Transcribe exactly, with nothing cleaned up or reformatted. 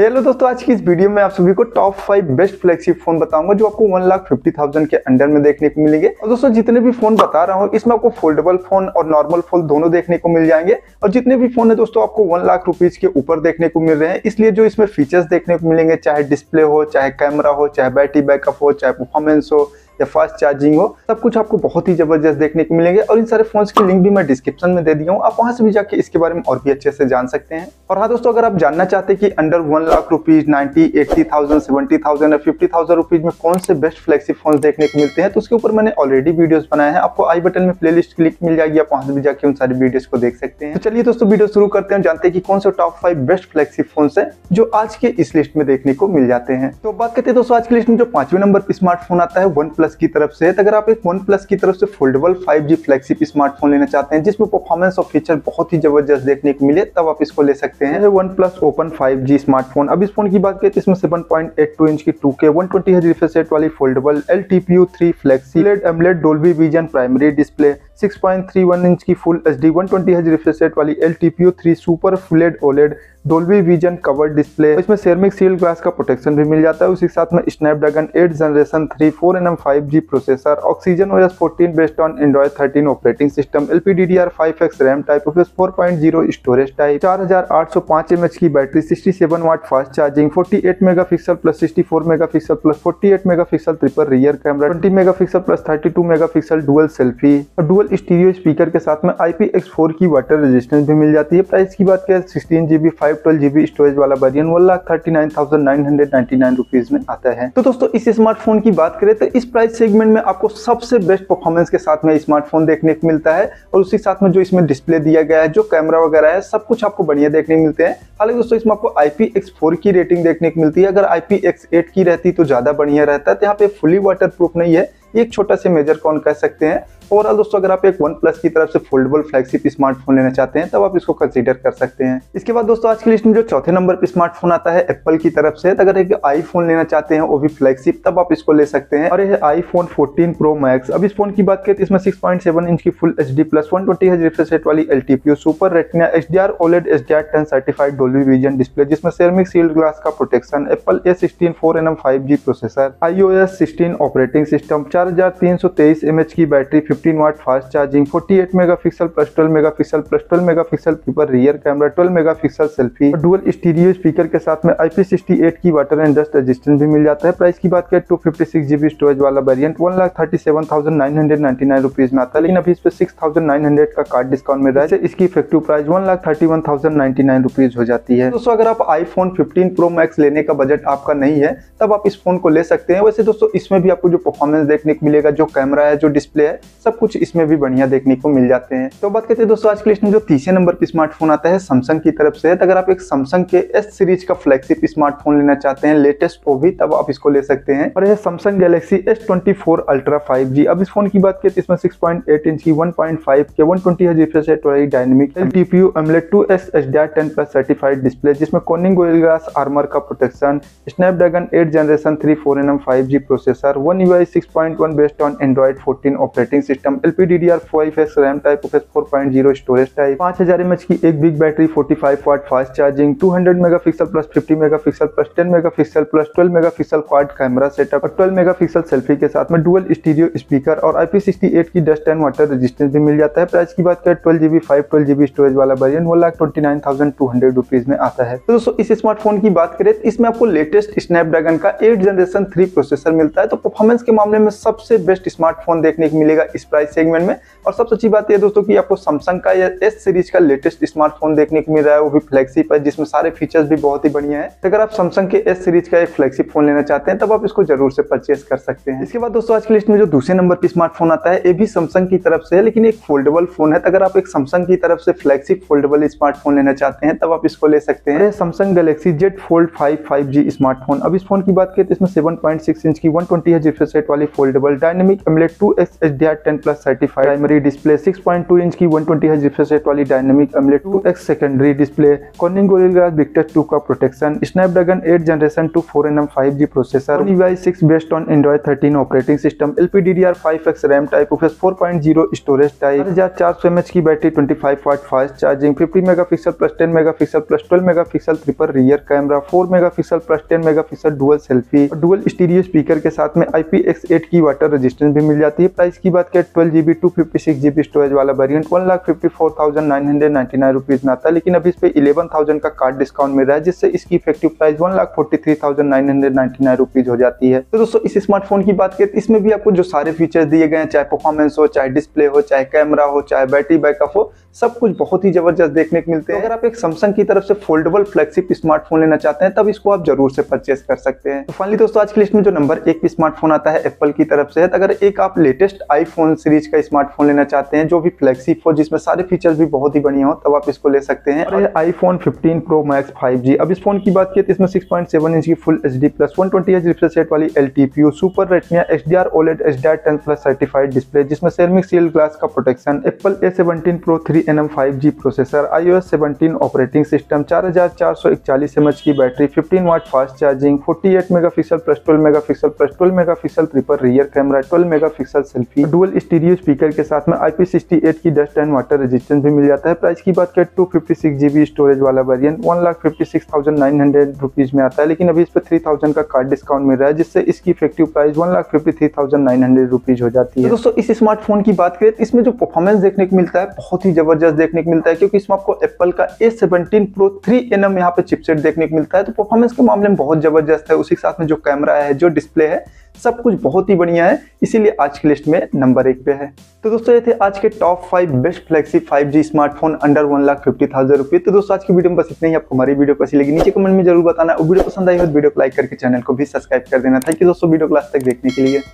Hello दोस्तों, आज की इस वीडियो में आप सभी को top five best flagship phone बताऊंगा जो आपको वन लाख फिफ्टी थाउजेंड के अंडर में देखने को मिलेंगे। और दोस्तों जितने भी फोन बता रहा हूं इसमें आपको फोल्डेबल फोन और नॉर्मल फोन दोनों देखने को मिल जाएंगे। और जितने भी फोन है दोस्तों आपको वन लाख रुपीज के ऊपर देखने को मिल रहे हैं, इसलिए जो इसमें फीचर्स देखने को मिलेंगे, चाहे डिस्प्ले हो, चाहे कैमरा हो, चाहे बैटरी बैकअप हो, चाहे परफॉर्मेंस हो या फास्ट चार्जिंग हो, सब कुछ आपको बहुत ही जबरदस्त देखने को मिलेंगे। और इन सारे फोन्स की लिंक भी मैं डिस्क्रिप्शन में दे दिया हूँ, आप वहाँ से भी जाके इसके बारे में और भी अच्छे से जान सकते हैं। और हाँ दोस्तों, अगर आप जानना चाहते हैं कि under one lakh rupees ninety eighty thousand seventy thousand या फिफ्टी थाउजेंड रुपीज में कौन से बेस्ट फ्लैगशिप फोन्स देखने को मिलते हैं, तो उसके ऊपर मैंने ऑलरेडी वीडियोस बनाए हैं। आपको आई बटन में प्ले लिस्ट की लिंक मिल जाएगी, आप वहाँ से भी जाके उन सारी वीडियोज को देख सकते हैं। तो चलिए दोस्तों वीडियो शुरू करते हैं, जानते हैं कि कौन से top five best flagship phones है जो आज के इस लिस्ट में देखने को मिल जाते हैं। तो बात करते हैं दोस्तों आज की लिस्ट में जो पांचवें नंबर पर स्मार्टफोन आता है OnePlus की तरफ से। अगर आप एक OnePlus की तरफ से foldable five G flagship smartphone लेना चाहते हैं जिसमें परफॉर्मेंस और फीचर बहुत ही जबरदस्त देखने को मिले, तब आप इसको ले सकते हैं OnePlus Open five G smartphone. अब इस फोन की बात करें तो इसमें seven point eight two inch की two K one twenty hertz refresh rate वाली foldable L T P O three flexi LED AMOLED Dolby Vision primary display, six point three one inch की full H D one twenty hertz refresh rate वाली L T P O three super fluid OLED Dolby Vision cover display, इसमें ceramic shield glass का protection भी मिल जाता है। उसी के साथ में Snapdragon eight generation three four N M five G processor, oxygen O S fourteen based on Android thirteen operating system, L P D D R five X RAM type, four point zero storage type, four thousand eight hundred five mAh की battery, sixty seven watt fast charging, forty eight megapixel plus sixty four megapixel plus forty eight megapixel triple rear camera, twenty megapixel plus thirty two megapixel dual selfie और dual stereo speaker के साथ में I P X four की water resistance भी मिल जाती है। Price की बात करें sixteen GB five twelve GB storage वाला variant one lakh thirty nine thousand nine hundred ninety nine rupees में आता है। तो दोस्तों इस स्मार्टफोन की बात करें तो इस प्राइस सेगमेंट में आपको सबसे बेस्ट परफॉर्मेंस के साथ में स्मार्टफोन देखने को मिलता है। और उसी साथ में जो इसमें डिस्प्ले दिया गया है, जो कैमरा वगैरह है, सब कुछ आपको बढ़िया देखने को मिलते हैं। हालांकि दोस्तों इसमें आपको I P X फोर की रेटिंग देखने को मिलती है, अगर I P X एट की रहती तो ज्यादा बढ़िया रहता है। यहाँ पे फुली वाटर प्रूफ नहीं है, एक छोटा से मेजर कौन कह सकते हैं। ओवरऑल दोस्तों अगर आप एक OnePlus की तरफ से फोल्डेबल फ्लैगशिप स्मार्टफोन लेना चाहते हैं तब आप इसको कंसीडर कर सकते हैं। इसके बाद दोस्तों आज की लिस्ट में जो चौथे नंबर पर स्मार्टफोन आता है एप्पल की तरफ से, अगर एक आईफोन लेना चाहते हैं वो भी फ्लैगशिप, तब आप इसको ले सकते हैं। और ये आईफोन फोर्टीन प्रो मैक्स। अब इस फोन की बात करें तो इसमें सिक्स पॉइंट सेवन इंच की full H D plus one twenty hertz refresh rate वाली L T P O super retina H D R OLED H D R ten certified Dolby Vision display, जिसमें ceramic shield glass का protection, Apple A sixteen four N M five G processor, iOS sixteen operating system, four thousand three hundred thirty two mAh की battery, fifteen watt fast charging, forty eight megapixel plus twelve megapixel plus twelve megapixel triple rear camera, twelve megapixel selfie और dual stereo speaker के साथ में I P sixty eight की water and dust resistance भी मिल जाता है। Price की बात करें two fifty six GB storage वाला variant one lakh thirty seven thousand nine hundred ninety nine rupees में आता है, लेकिन अभी इस पे सिक्स थाउजेंड नाइन हंड्रेड का कार्ड डिस्काउंट मिल रहा है, इसकी effective price one lakh thirty one thousand ninety nine rupees हो जाती है। दोस्तों अगर आप आईफोन फिफ्टीन प्रो मैक्स लेने का बजट आपका नहीं है तब आप इस फोन को ले सकते हैं। वैसे दोस्तों इसमें भी आपको जो परफॉर्मेंस देखने को मिलेगा, जो कैमरा है, जो डिस्प्ले है, सब कुछ इसमें भी बढ़िया देखने को मिल जाते हैं। तो बात करते हैं दोस्तों आज की लिस्ट में जो तीसरे नंबर पर स्मार्टफोन आता है Samsung की तरफ से। अगर आप एक Samsung के S सीरीज का फ्लैगशिप स्मार्टफोन लेना चाहते हैं लेटेस्ट वो भी, तब आप इसको ले सकते हैं। और यह Samsung Galaxy S twenty four Ultra five G. अब इस फोन की बात करें तो इसमें सिक्स पॉइंट एट इंच की one point five K one twenty hertz refresh rate वाली dynamic L T P O AMOLED two X H D R ten plus certified display, जिसमें कॉर्निंग गोरिल्ला आर्मर का protection, Snapdragon eight generation three four N M five G processor, one UI six point one based on Android fourteen operating system, L P D D R five X RAM type, four point zero storage type, five thousand mAh की एक big battery, forty five watt fast charging, two hundred megapixel plus fifty megapixel plus ten megapixel plus twelve megapixel quad camera setup और twelve megapixel selfie के साथ में dual stereo speaker और I P sixty eight की dust and water resistance भी मिल जाता है। प्राइस की बात करें twelve GB five twelve GB storage वाला variant one lakh twenty nine thousand two hundred rupees में आता है। तो दोस्तों इस स्मार्टफोन की बात करें तो इसमें आपको लेटेस्ट स्नैपड्रैगन का एट जनरेशन थ्री प्रोसेसर मिलता है, तो परफॉर्मेंस के मामले में सबसे बेस्ट स्मार्टफोन देखने को मिलेगा इस प्राइस सेगमेंट में। और सबसे अच्छी बात यह दोस्तों कि आपको Samsung का या S सीरीज का लेटेस्ट स्मार्टफोन देखने को मिल रहा है, वो भी फ्लैगशिप है, जिसमें सारे फीचर्स भी बहुत ही बढ़िया है। तो अगर आप Samsung के S सीरीज का एक फ्लैगशिप फोन लेना चाहते हैं तब आप इसको जरूर से परचेस कर सकते हैं। इसके बाद दोस्तों आज की लिस्ट में जो दूसरे नंबर पर स्मार्टफोन आता है ये भी Samsung की तरफ से है, लेकिन एक फोल्डेबल फोन है। तो अगर आप एक Samsung की तरफ से फ्लैगशिप फोल्डेबल स्मार्टफोन लेना चाहते हैं तब आप इसको ले सकते हैं। Samsung Galaxy Z Fold five 5G smartphone. अब इस फोन की बात करें तो इसमें सेवन पॉइंट सिक्स इंच की one twenty hertz refresh rate वाली fold available. Dynamic AMOLED two X H D R ten plus certified. Primary display six point two inch की one twenty hertz refresh rate वाली dynamic AMOLED two X. Secondary display Corning Gorilla Victus two का protection. Snapdragon eight generation two four N M five G processor. V I six based on Android thirteen operating system. L P D D R five X RAM type of four point zero storage type. Four thousand four सौ M H की battery, twenty five watt fast charging. Fifty megapixel plus ten megapixel plus twelve megapixel triple rear camera. Four megapixel plus ten megapixel dual selfie और dual stereo speaker के साथ में I P X eight की water resistance भी मिल जाती है। Price की बात करें twelve G B two fifty six G B storage वाला variant one lakh fifty four thousand nine hundred ninety nine rupees में आता है, लेकिन अभी इस पे इलेवन थाउज़ेंड का कार्ड डिस्काउंट मिल रहा है, जिससे इसकी effective price one lakh forty three thousand nine hundred ninety nine rupees हो जाती है। तो दोस्तों इस स्मार्टफोन की बात करें, इसमें भी आपको जो सारे फीचर्स दिए गए हैं, चाहे परफॉर्मेंस हो, चाहे डिस्प्ले हो, चाहे कैमरा हो, चाहे बैटरी बैकअप हो, सब कुछ बहुत ही जबरदस्त देखने को मिलते हैं। अगर आप एक Samsung की तरफ से फोल्डेबल फ्लैगशिप स्मार्टफोन लेना चाहते हैं, तब इसको आप जरूर से परचेस कर सकते हैं। तो फाइनली दोस्तों आज की लिस्ट में जो नंबर एक स्मार्टफोन आता है एप्पल की तरफ से, अगर एक आप लेटेस्ट आईफोन सीरीज का स्मार्टफोन लेना चाहते हैं जो भी फ्लैगशिप हो, जिसमें सारे फीचर्स भी बहुत ही बढ़िया हो, तब आप इसको ले सकते हैं, iPhone fifteen Pro Max five G. अब इस फोन की बात की तो इसमें सिक्स पॉइंट सेवन इंच की full HD plus one twenty hertz refresh rate वाली L T P O super retina H D R OLED H D R ten plus certified display, जिसमें सेरेमिक सील्ड ग्लास का protection. Apple A seventeen pro three N M five G processor. I O S seventeen operating system. Four thousand four सौ इकतालीस M H की battery, fifteen watt fast charging. Forty eight megapixel plus twelve megapixel plus twelve megapixel triple rear camera, twelve megapixel selfie, dual stereo speaker के साथ में I P sixty eight की dust and water resistance भी मिल जाता है। Price की बात करें two fifty six G B storage वाला variant one lakh fifty six thousand nine hundred rupees में आता है, लेकिन अभी इस पे थ्री थाउज़ेंड का कार्ड डिस्काउंट मिल रहा है, जिससे इसकी effective price one lakh fifty three thousand nine hundred rupees हो जाती है। तो दोस्तों इस स्मार्टफोन की बात करें, इसमें जो परफॉर्मेंस देखने को मिलता है बहुत ही जबरदस्त देखने को मिलता है, क्योंकि इसमें आपको एप्पल का A seventeen pro three N M यहाँ पे चिपसेट देखने को मिलता है, तो परफॉर्मेंस के मामले में बहुत जबरदस्त है। उसी के साथ में जो कैमरा है, जो डिस्प्ले है, सब कुछ बहुत ही बढ़िया है, इसीलिए आज की लिस्ट में नंबर एक पे है। तो दोस्तों ये थे आज के top five best flagship five G smartphone under one lakh fifty thousand रुपये। तो दोस्तों आज की वीडियो में बस इतना ही। आपको हमारी वीडियो कैसी लगी नीचे कमेंट में जरूर बताना, और वीडियो पसंद आई हो तो वीडियो को लाइक करके चैनल को भी सब्सक्राइब कर देना। थैंक यू दोस्तों वीडियो क्लास तक देखने के लिए।